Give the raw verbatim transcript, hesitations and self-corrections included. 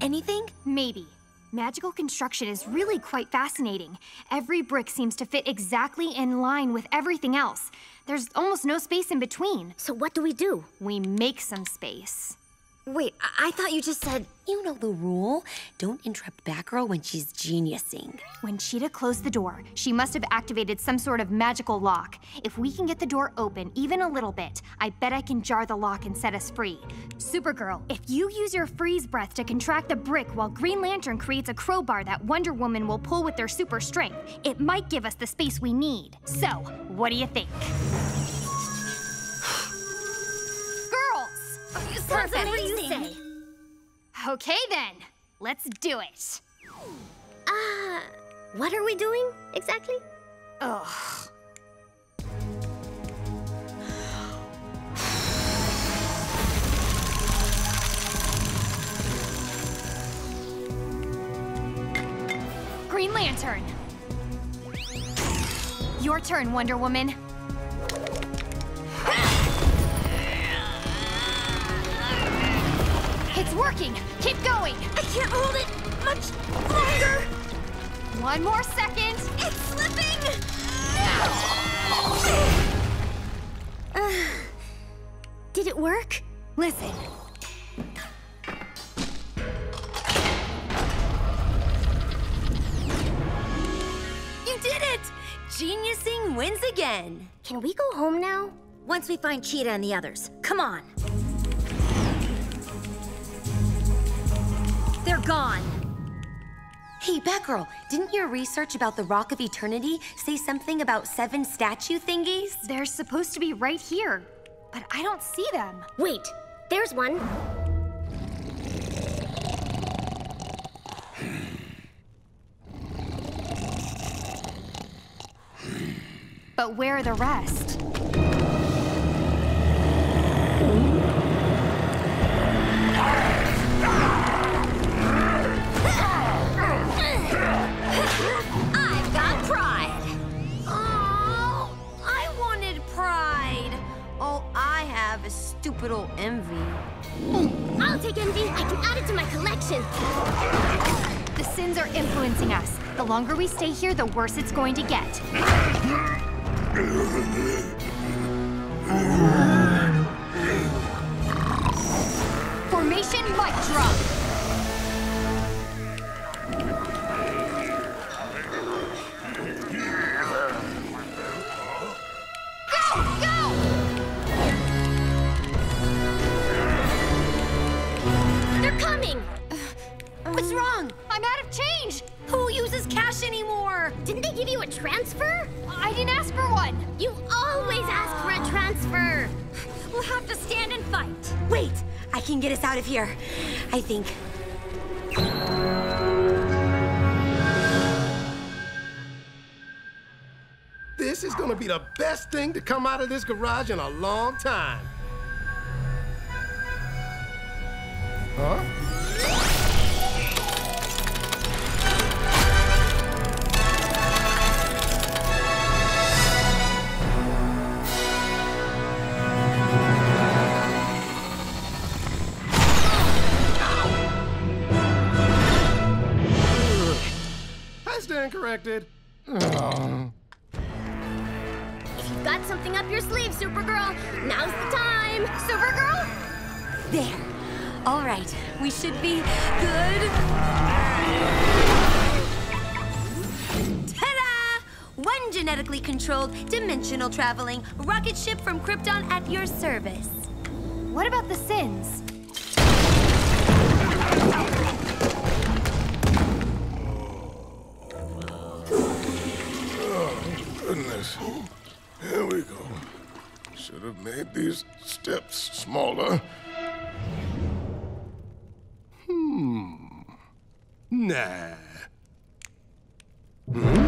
Anything? Maybe. Magical construction is really quite fascinating. Every brick seems to fit exactly in line with everything else. There's almost no space in between. So what do we do? We make some space. Wait, I, I thought you just said... You know the rule. Don't interrupt Batgirl when she's geniusing. When Cheetah closed the door, she must have activated some sort of magical lock. If we can get the door open even a little bit, I bet I can jar the lock and set us free. Supergirl, if you use your freeze breath to contract the brick while Green Lantern creates a crowbar that Wonder Woman will pull with their super strength, it might give us the space we need. So, what do you think? Perfect. What do you say? Okay then, let's do it. Uh, what are we doing exactly? Ugh. Green Lantern. Your turn, Wonder Woman. It's working! Keep going! I can't hold it much longer! One more second! It's slipping! Uh, did it work? Listen. You did it! Geniusing wins again! Can we go home now? Once we find Cheetah and the others. Come on! They're gone. Hey, Batgirl, didn't your research about the Rock of Eternity say something about seven statue thingies? They're supposed to be right here, but I don't see them. Wait, there's one. But where are the rest? Stupid old envy. Mm, I'll take envy. I can add it to my collection. The sins are influencing us. The longer we stay here, the worse it's going to get. Formation mic drop. Transfer? I didn't ask for one. You always ask for a transfer. We'll have to stand and fight. Wait, I can get us out of here, I think. This is gonna be the best thing to come out of this garage in a long time. Huh? Corrected. Oh. If you've got something up your sleeve, Supergirl, now's the time. Supergirl? There. All right. We should be good. Ta-da! One genetically controlled, dimensional traveling rocket ship from Krypton at your service. What about the sins? Here we go. Should have made these steps smaller. Hmm. Nah. Hmm?